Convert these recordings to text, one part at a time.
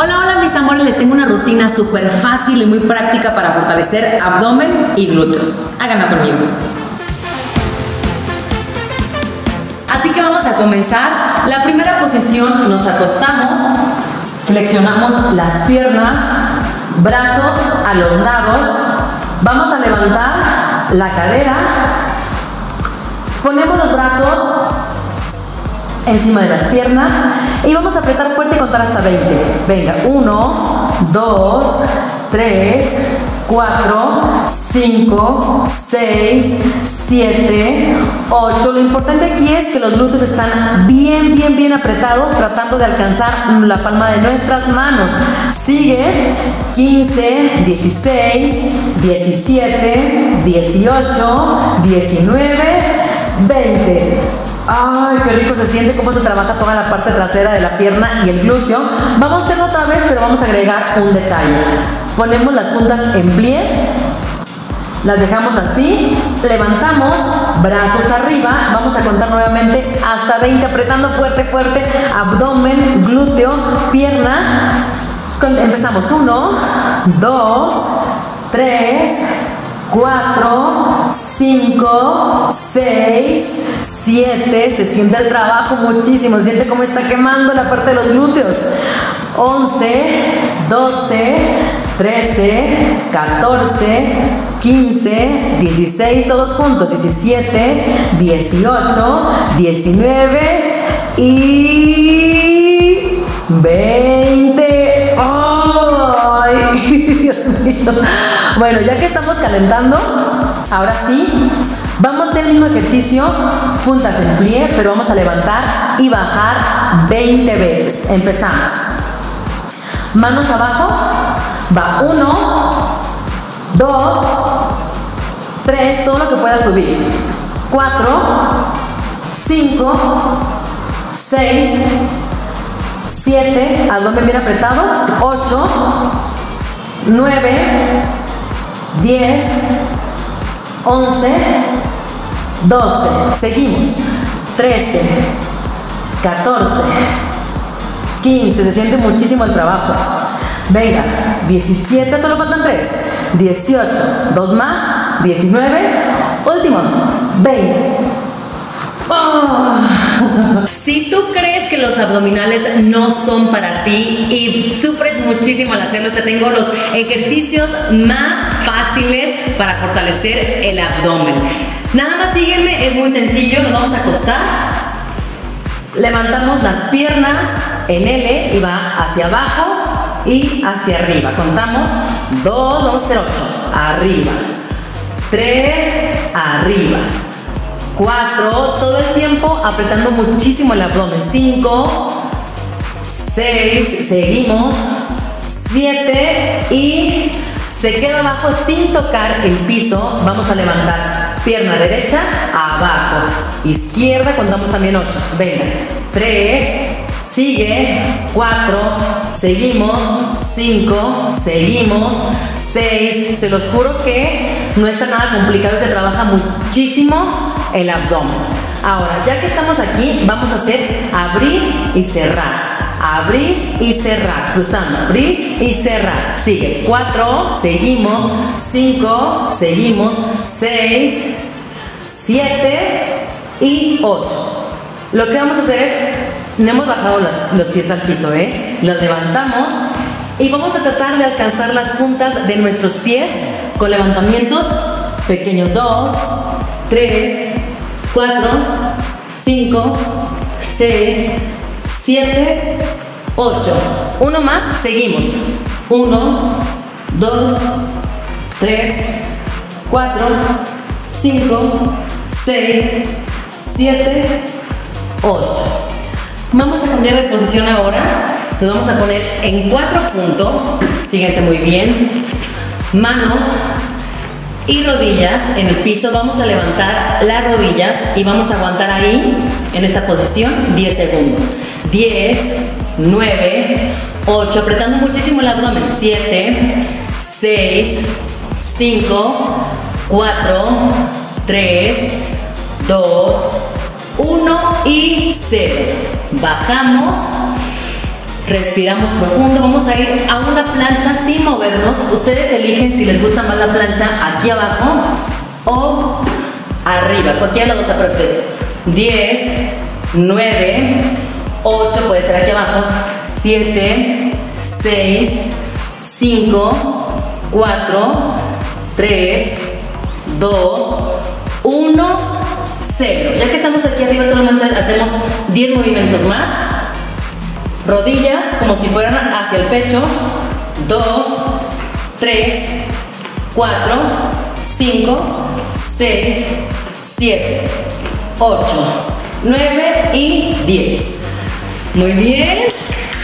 Hola, hola mis amores, les tengo una rutina súper fácil y muy práctica para fortalecer abdomen y glúteos. Háganlo conmigo. Así que vamos a comenzar. La primera posición, nos acostamos, flexionamos las piernas, brazos a los lados, vamos a levantar la cadera, ponemos los brazos encima de las piernas y vamos a apretar fuerte y contar hasta 20. Venga, 1, 2, 3, 4, 5, 6, 7, 8. Lo importante aquí es que los glúteos están bien apretados, tratando de alcanzar la palma de nuestras manos. Sigue 15, 16, 17, 18, 19, 20. ¡Ay, qué rico se siente! Cómo se trabaja toda la parte trasera de la pierna y el glúteo. Vamos a hacerlo otra vez, pero vamos a agregar un detalle. Ponemos las puntas en plie, las dejamos así, levantamos, brazos arriba, vamos a contar nuevamente hasta 20, apretando fuerte, abdomen, glúteo, pierna. Empezamos, 1, 2, 3, 4, 5, 6, 7, se siente el trabajo muchísimo, se siente como está quemando la parte de los glúteos. 11, 12, 13, 14, 15, 16, todos juntos, 17, 18, 19 y 20. ¡Ay, Dios mío! Bueno, ya que estamos calentando, ahora sí, vamos a hacer el mismo ejercicio, puntas en plie, pero vamos a levantar y bajar 20 veces. Empezamos. Manos abajo, va 1, 2, 3, todo lo que pueda subir. 4, 5, 6, 7, abdomen bien apretado, 8, 9, 10, 11, 12, seguimos, 13, 14, 15, se siente muchísimo el trabajo. Venga, 17, solo faltan 3, 18, 2 más, 19, último, 20. Oh. Si tú crees que los abdominales no son para ti y sufres muchísimo al hacerlos, te tengo los ejercicios más fáciles para fortalecer el abdomen. Nada más sígueme, es muy sencillo, nos vamos a acostar, levantamos las piernas en L y va hacia abajo y hacia arriba. Contamos 2, vamos a hacer 8, arriba, 3, arriba, 4, todo el tiempo apretando muchísimo el abdomen, 5, 6, seguimos, 7 y se queda abajo sin tocar el piso. Vamos a levantar pierna derecha, abajo, izquierda, contamos también 8, venga, 3, sigue, 4, seguimos, 5, seguimos, 6, se los juro que no está nada complicado, se trabaja muchísimo el abdomen. Ahora, ya que estamos aquí, vamos a hacer abrir y cerrar, abrir y cerrar, cruzando, abrir y cerrar. Sigue, 4, seguimos, 5, seguimos, 6, 7 y 8. Lo que vamos a hacer es, no hemos bajado los pies al piso, los levantamos y vamos a tratar de alcanzar las puntas de nuestros pies con levantamientos pequeños, 2, 3, 4, 5, 6, 7, 8. Uno más, seguimos. 1, 2, 3, 4, 5, 6, 7, 8. Vamos a cambiar de posición ahora. Nos vamos a poner en 4 puntos. Fíjense muy bien. Manos y rodillas en el piso, vamos a levantar las rodillas y vamos a aguantar ahí, en esta posición, 10 segundos. 10, 9, 8, apretando muchísimo el abdomen. 7, 6, 5, 4, 3, 2, 1 y 0. Bajamos respiramos profundo, vamos a ir a una plancha sin movernos. Ustedes eligen si les gusta más la plancha aquí abajo o arriba, cualquier lado está perfecto. 10, 9, 8, puede ser aquí abajo, 7, 6, 5, 4, 3, 2, 1, 0. Ya que estamos aquí arriba, solamente hacemos 10 movimientos más. Rodillas como si fueran hacia el pecho, 2, 3, 4, 5, 6, 7, 8, 9 y 10. Muy bien,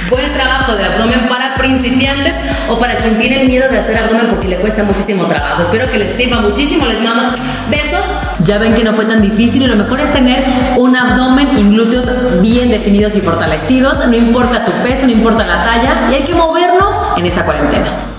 buen trabajo de abdomen para principiantes o para quien tiene miedo de hacer abdomen porque le cuesta muchísimo trabajo. Espero que les sirva muchísimo, les mando besos. Ya ven que no fue tan difícil y lo mejor es tener un abdomen y glúteos bien definidos y fortalecidos. No importa tu peso, no importa la talla, y hay que movernos en esta cuarentena.